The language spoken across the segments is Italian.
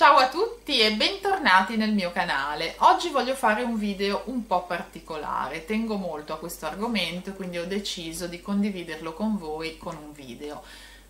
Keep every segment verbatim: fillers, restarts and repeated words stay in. Ciao a tutti e bentornati nel mio canale. Oggi voglio fare un video un po' particolare, tengo molto a questo argomento, quindi ho deciso di condividerlo con voi con un video.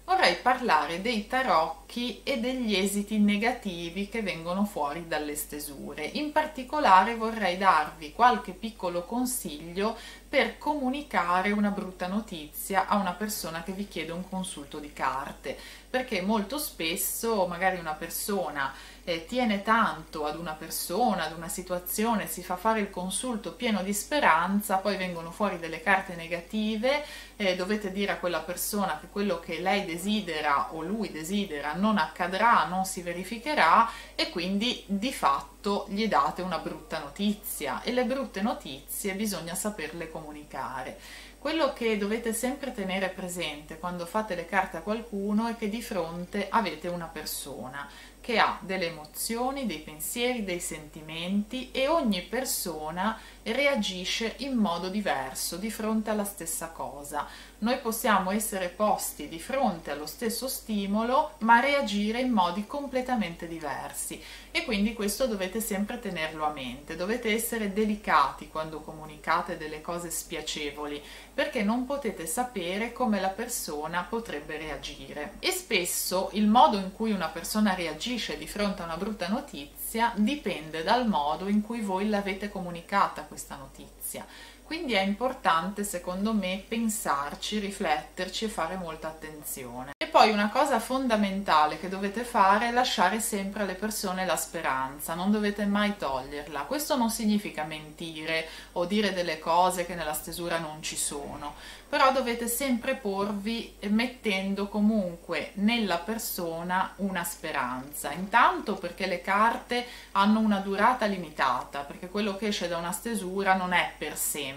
Vorrei parlare dei tarocchi e degli esiti negativi che vengono fuori dalle stesure. In particolare vorrei darvi qualche piccolo consiglio per comunicare una brutta notizia a una persona che vi chiede un consulto di carte, perché molto spesso magari una persona eh, tiene tanto ad una persona, ad una situazione, si fa fare il consulto pieno di speranza, poi vengono fuori delle carte negative, eh, dovete dire a quella persona che quello che lei desidera desidera o lui desidera non accadrà, non si verificherà, e quindi di fatto gli date una brutta notizia, e le brutte notizie bisogna saperle comunicare. Quello che dovete sempre tenere presente quando fate le carte a qualcuno è che di fronte avete una persona che ha delle emozioni, dei pensieri, dei sentimenti, e ogni persona reagisce in modo diverso di fronte alla stessa cosa. Noi possiamo essere posti di fronte allo stesso stimolo ma reagire in modi completamente diversi, e quindi questo dovete sempre tenerlo a mente. Dovete essere delicati quando comunicate delle cose spiacevoli, perché non potete sapere come la persona potrebbe reagire, e spesso il modo in cui una persona reagisce di fronte a una brutta notizia dipende dal modo in cui voi l'avete comunicata questa notizia. Quindi è importante, secondo me, pensarci, rifletterci e fare molta attenzione. E poi una cosa fondamentale che dovete fare è lasciare sempre alle persone la speranza, non dovete mai toglierla. Questo non significa mentire o dire delle cose che nella stesura non ci sono, però dovete sempre porvi mettendo comunque nella persona una speranza. Intanto perché le carte hanno una durata limitata, perché quello che esce da una stesura non è per sempre,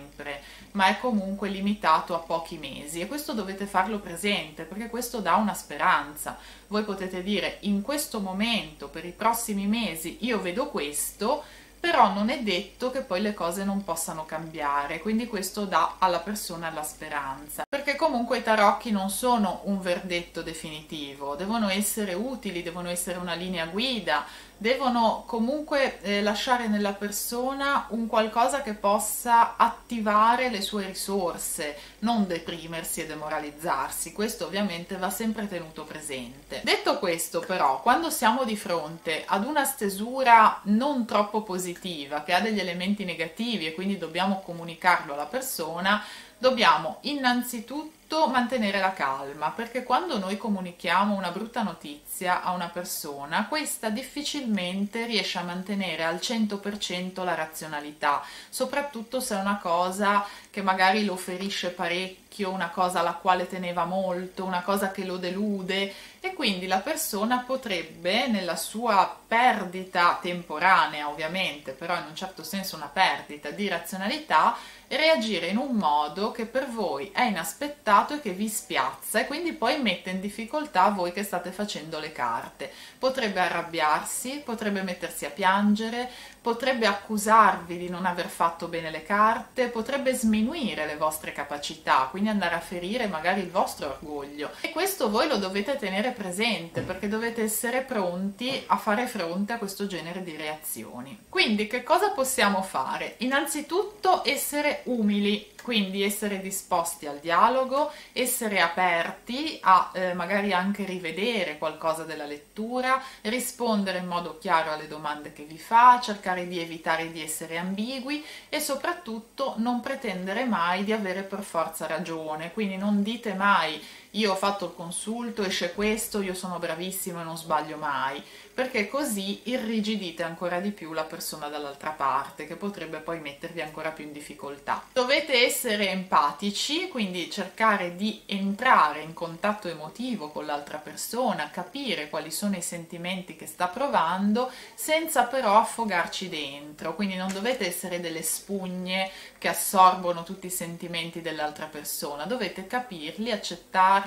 ma è comunque limitato a pochi mesi, e questo dovete farlo presente, perché questo dà una speranza. Voi potete dire: in questo momento, per i prossimi mesi, io vedo questo, però non è detto che poi le cose non possano cambiare, quindi questo dà alla persona la speranza, perché comunque i tarocchi non sono un verdetto definitivo, devono essere utili, devono essere una linea guida, devono comunque eh, lasciare nella persona un qualcosa che possa attivare le sue risorse, non deprimersi e demoralizzarsi. Questo ovviamente va sempre tenuto presente. Detto questo, però, quando siamo di fronte ad una stesura non troppo positiva, che ha degli elementi negativi e quindi dobbiamo comunicarlo alla persona, dobbiamo innanzitutto mantenere la calma, perché quando noi comunichiamo una brutta notizia a una persona, questa difficilmente riesce a mantenere al cento per cento la razionalità, soprattutto se è una cosa che magari lo ferisce parecchio, una cosa alla quale teneva molto, una cosa che lo delude, e quindi la persona potrebbe, nella sua perdita temporanea ovviamente, però in un certo senso una perdita di razionalità, reagire in un modo che per voi è inaspettato e che vi spiazza, e quindi poi mette in difficoltà voi che state facendo le carte. Potrebbe arrabbiarsi, potrebbe mettersi a piangere, potrebbe accusarvi di non aver fatto bene le carte, potrebbe sminuire le vostre capacità, quindi andare a ferire magari il vostro orgoglio, e questo voi lo dovete tenere presente, perché dovete essere pronti a fare fronte a questo genere di reazioni. Quindi che cosa possiamo fare? Innanzitutto essere umili, quindi essere disposti al dialogo, essere aperti a eh, magari anche rivedere qualcosa della lettura, rispondere in modo chiaro alle domande che vi fa, cercare di evitare di essere ambigui, e soprattutto non pretendere mai di avere per forza ragione. Quindi non dite mai: io ho fatto il consulto, esce questo, io sono bravissimo e non sbaglio mai, perché così irrigidite ancora di più la persona dall'altra parte, che potrebbe poi mettervi ancora più in difficoltà. Dovete essere empatici, quindi cercare di entrare in contatto emotivo con l'altra persona, capire quali sono i sentimenti che sta provando, senza però affogarci dentro. Quindi non dovete essere delle spugne che assorbono tutti i sentimenti dell'altra persona, dovete capirli, accettarli,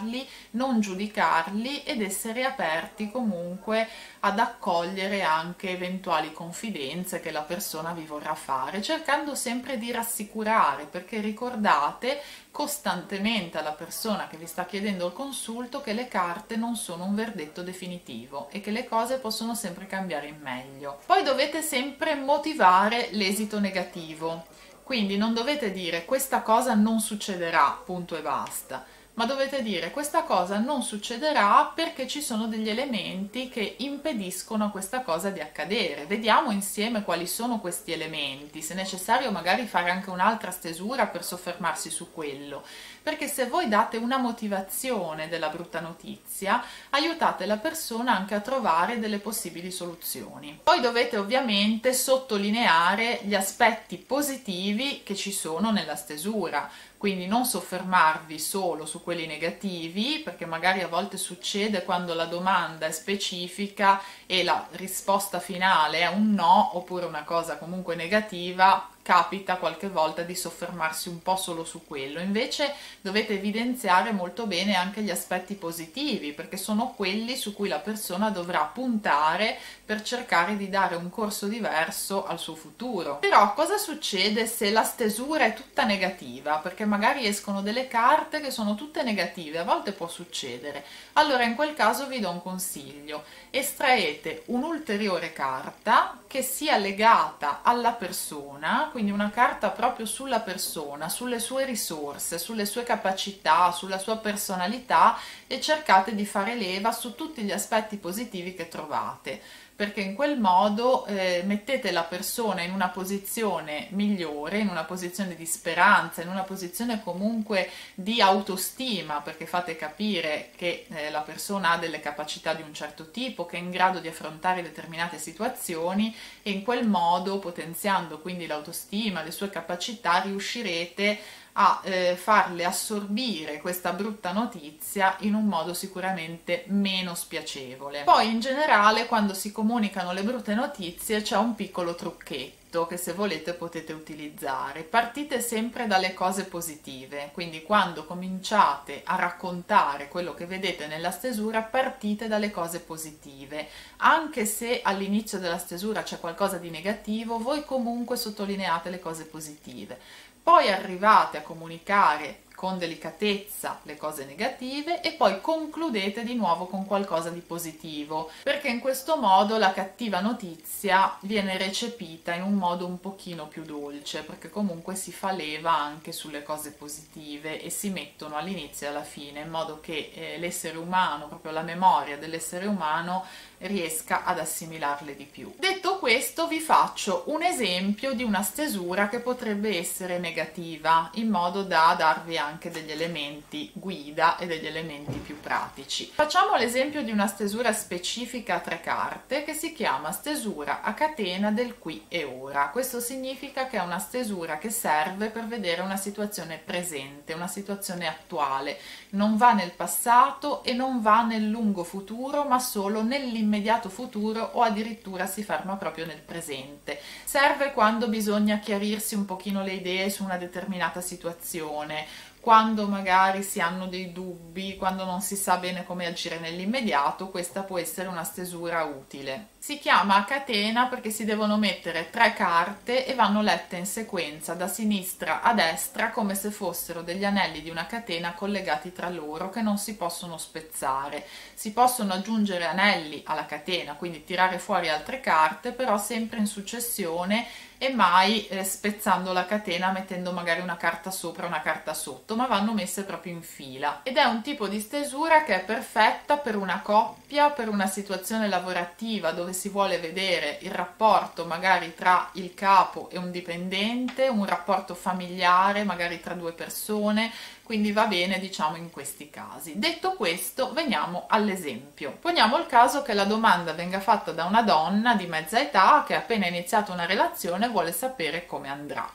non giudicarli, ed essere aperti comunque ad accogliere anche eventuali confidenze che la persona vi vorrà fare, cercando sempre di rassicurare, perché ricordate costantemente alla persona che vi sta chiedendo il consulto che le carte non sono un verdetto definitivo e che le cose possono sempre cambiare in meglio. Poi dovete sempre motivare l'esito negativo, quindi non dovete dire questa cosa non succederà, punto e basta, ma dovete dire questa cosa non succederà perché ci sono degli elementi che impediscono a questa cosa di accadere. Vediamo insieme quali sono questi elementi, se necessario magari fare anche un'altra stesura per soffermarsi su quello, perché se voi date una motivazione della brutta notizia, aiutate la persona anche a trovare delle possibili soluzioni. Poi dovete ovviamente sottolineare gli aspetti positivi che ci sono nella stesura, quindi non soffermarvi solo su quelli negativi, perché magari a volte succede quando la domanda è specifica e la risposta finale è un no oppure una cosa comunque negativa, capita qualche volta di soffermarsi un po' solo su quello. Invece dovete evidenziare molto bene anche gli aspetti positivi, perché sono quelli su cui la persona dovrà puntare per cercare di dare un corso diverso al suo futuro. Però cosa succede se la stesura è tutta negativa? Perché magari escono delle carte che sono tutte negative, a volte può succedere. Allora in quel caso vi do un consiglio: estraete un'ulteriore carta che sia legata alla persona, quindi una carta proprio sulla persona, sulle sue risorse, sulle sue capacità, sulla sua personalità, e cercate di fare leva su tutti gli aspetti positivi che trovate, perché in quel modo eh, mettete la persona in una posizione migliore, in una posizione di speranza, in una posizione comunque di autostima, perché fate capire che eh, la persona ha delle capacità di un certo tipo, che è in grado di affrontare determinate situazioni, e in quel modo, potenziando quindi l'autostima, le sue capacità, riuscirete a eh, farle assorbire questa brutta notizia in un modo sicuramente meno spiacevole. Poi in generale, quando si comunicano le brutte notizie, c'è un piccolo trucchetto che se volete potete utilizzare. Partite sempre dalle cose positive, quindi quando cominciate a raccontare quello che vedete nella stesura, partite dalle cose positive. Anche se all'inizio della stesura c'è qualcosa di negativo, voi comunque sottolineate le cose positive. Poi arrivate a comunicare con delicatezza le cose negative e poi concludete di nuovo con qualcosa di positivo, perché in questo modo la cattiva notizia viene recepita in un modo un pochino più dolce, perché comunque si fa leva anche sulle cose positive e si mettono all'inizio e alla fine, in modo che eh, l'essere umano, proprio la memoria dell'essere umano, riesca ad assimilarle di più. Detto questo, vi faccio un esempio di una stesura che potrebbe essere negativa, in modo da darvi anche degli elementi guida e degli elementi più pratici. Facciamo l'esempio di una stesura specifica a tre carte che si chiama stesura a catena del qui e ora. Questo significa che è una stesura che serve per vedere una situazione presente, una situazione attuale, non va nel passato e non va nel lungo futuro, ma solo nell'immediato futuro, o addirittura si ferma proprio nel presente. Serve quando bisogna chiarirsi un pochino le idee su una determinata situazione, quando magari si hanno dei dubbi, quando non si sa bene come agire nell'immediato. Questa può essere una stesura utile. Si chiama a catena perché si devono mettere tre carte e vanno lette in sequenza da sinistra a destra, come se fossero degli anelli di una catena collegati tra loro, che non si possono spezzare. Si possono aggiungere anelli alla catena, quindi tirare fuori altre carte, però sempre in successione e mai eh, spezzando la catena, mettendo magari una carta sopra e una carta sotto, ma vanno messe proprio in fila. Ed è un tipo di stesura che è perfetta per una coppia, per una situazione lavorativa dove si vuole vedere il rapporto magari tra il capo e un dipendente, un rapporto familiare magari tra due persone, quindi va bene, diciamo, in questi casi. Detto questo, veniamo all'esempio. Poniamo il caso che la domanda venga fatta da una donna di mezza età che ha appena iniziato una relazione e vuole sapere come andrà.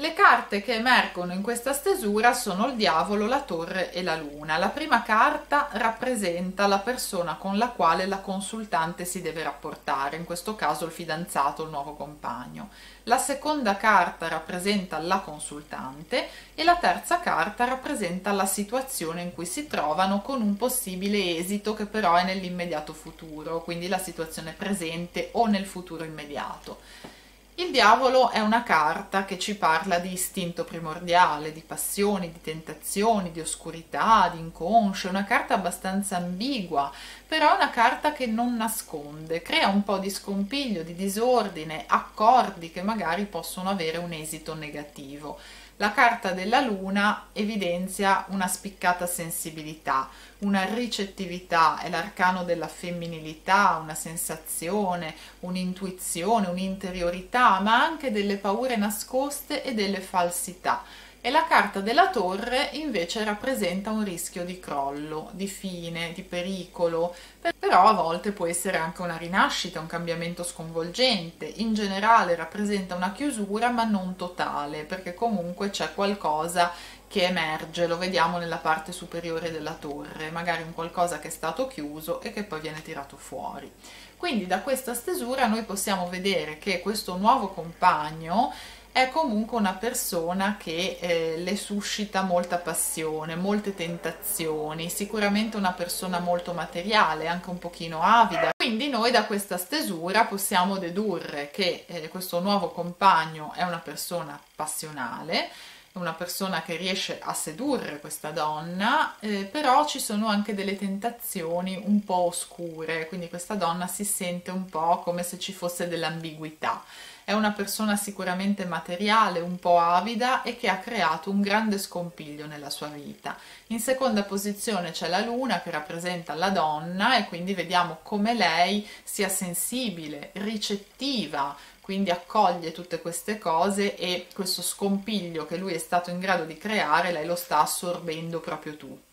Le carte che emergono in questa stesura sono il diavolo, la torre e la luna. La prima carta rappresenta la persona con la quale la consultante si deve rapportare, in questo caso il fidanzato, il nuovo compagno. La seconda carta rappresenta la consultante e la terza carta rappresenta la situazione in cui si trovano, con un possibile esito che però è nell'immediato futuro, quindi la situazione presente o nel futuro immediato. Il diavolo è una carta che ci parla di istinto primordiale, di passioni, di tentazioni, di oscurità, di inconscio, una carta abbastanza ambigua, però è una carta che non nasconde, crea un po' di scompiglio, di disordine, accordi che magari possono avere un esito negativo. La carta della luna evidenzia una spiccata sensibilità, una ricettività, è l'arcano della femminilità, una sensazione, un'intuizione, un'interiorità, ma anche delle paure nascoste e delle falsità. E la carta della torre invece rappresenta un rischio di crollo, di fine, di pericolo, però a volte può essere anche una rinascita, un cambiamento sconvolgente. In generale rappresenta una chiusura ma non totale, perché comunque c'è qualcosa che emerge, lo vediamo nella parte superiore della torre, magari un qualcosa che è stato chiuso e che poi viene tirato fuori. Quindi da questa stesura noi possiamo vedere che questo nuovo compagno è comunque una persona che eh, le suscita molta passione, molte tentazioni, sicuramente una persona molto materiale, anche un pochino avida. Quindi noi da questa stesura possiamo dedurre che eh, questo nuovo compagno è una persona passionale, una persona che riesce a sedurre questa donna, eh, però ci sono anche delle tentazioni un po' oscure, quindi questa donna si sente un po' come se ci fosse dell'ambiguità. È una persona sicuramente materiale, un po' avida e che ha creato un grande scompiglio nella sua vita. In seconda posizione c'è la luna che rappresenta la donna e quindi vediamo come lei sia sensibile, ricettiva, quindi accoglie tutte queste cose e questo scompiglio che lui è stato in grado di creare, lei lo sta assorbendo proprio tutto.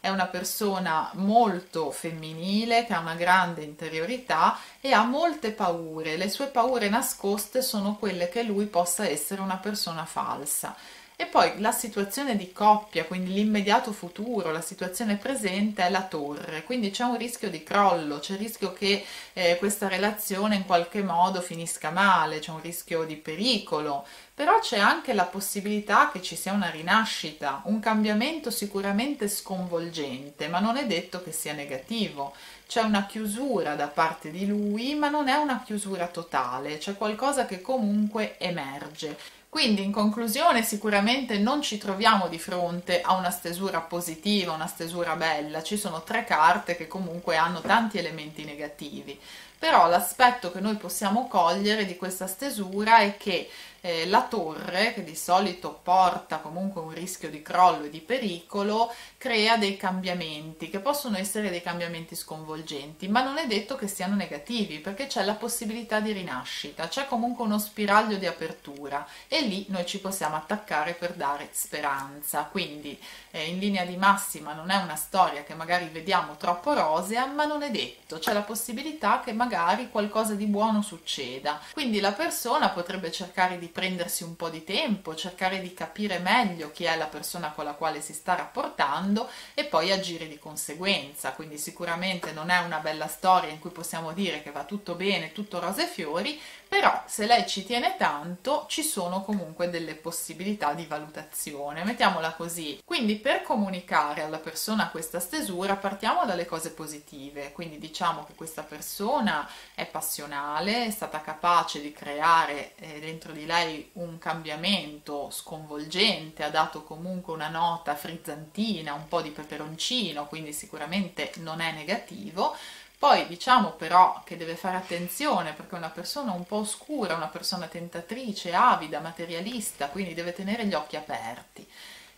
È una persona molto femminile, che ha una grande interiorità e ha molte paure. Le sue paure nascoste sono quelle che lui possa essere una persona falsa. E poi la situazione di coppia, quindi l'immediato futuro, la situazione presente è la torre, quindi c'è un rischio di crollo, c'è il rischio che eh, questa relazione in qualche modo finisca male, c'è un rischio di pericolo, però c'è anche la possibilità che ci sia una rinascita, un cambiamento sicuramente sconvolgente, ma non è detto che sia negativo. C'è una chiusura da parte di lui, ma non è una chiusura totale, c'è qualcosa che comunque emerge. Quindi in conclusione sicuramente non ci troviamo di fronte a una stesura positiva, una stesura bella, ci sono tre carte che comunque hanno tanti elementi negativi. Però l'aspetto che noi possiamo cogliere di questa stesura è che eh, la torre, che di solito porta comunque un rischio di crollo e di pericolo, crea dei cambiamenti, che possono essere dei cambiamenti sconvolgenti, ma non è detto che siano negativi, perché c'è la possibilità di rinascita, c'è comunque uno spiraglio di apertura e lì noi ci possiamo attaccare per dare speranza. Quindi eh, in linea di massima non è una storia che magari vediamo troppo rosea, ma non è detto, c'è la possibilità che magari magari qualcosa di buono succeda. Quindi la persona potrebbe cercare di prendersi un po' di tempo, cercare di capire meglio chi è la persona con la quale si sta rapportando e poi agire di conseguenza. Quindi sicuramente non è una bella storia in cui possiamo dire che va tutto bene, tutto rose e fiori, però se lei ci tiene tanto ci sono comunque delle possibilità di valutazione, mettiamola così. Quindi per comunicare alla persona questa stesura partiamo dalle cose positive, quindi diciamo che questa persona è passionale, è stata capace di creare eh, dentro di lei un cambiamento sconvolgente, ha dato comunque una nota frizzantina, un po' di peperoncino, quindi sicuramente non è negativo. Poi diciamo però che deve fare attenzione perché è una persona un po' oscura, una persona tentatrice, avida, materialista, quindi deve tenere gli occhi aperti.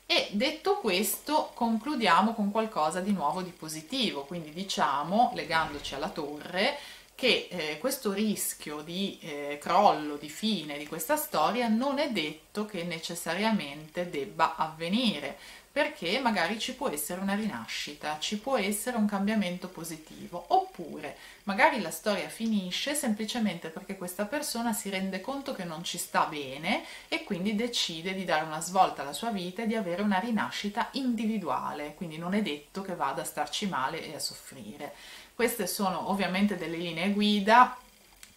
E detto questo concludiamo con qualcosa di nuovo, di positivo, quindi diciamo, legandoci alla torre, che eh, questo rischio di eh, crollo, di fine di questa storia non è detto che necessariamente debba avvenire, perché magari ci può essere una rinascita, ci può essere un cambiamento positivo, oppure magari la storia finisce semplicemente perché questa persona si rende conto che non ci sta bene e quindi decide di dare una svolta alla sua vita e di avere una rinascita individuale, quindi non è detto che vada a starci male e a soffrire. Queste sono ovviamente delle linee guida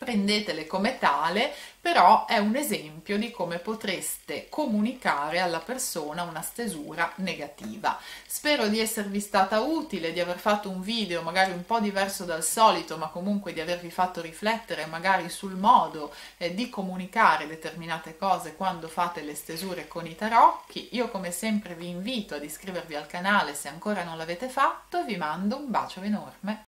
prendetele come tale, però è un esempio di come potreste comunicare alla persona una stesura negativa. Spero di esservi stata utile, di aver fatto un video magari un po' diverso dal solito, ma comunque di avervi fatto riflettere magari sul modo eh, di comunicare determinate cose quando fate le stesure con i tarocchi. Io come sempre vi invito ad iscrivervi al canale se ancora non l'avete fatto e vi mando un bacio enorme.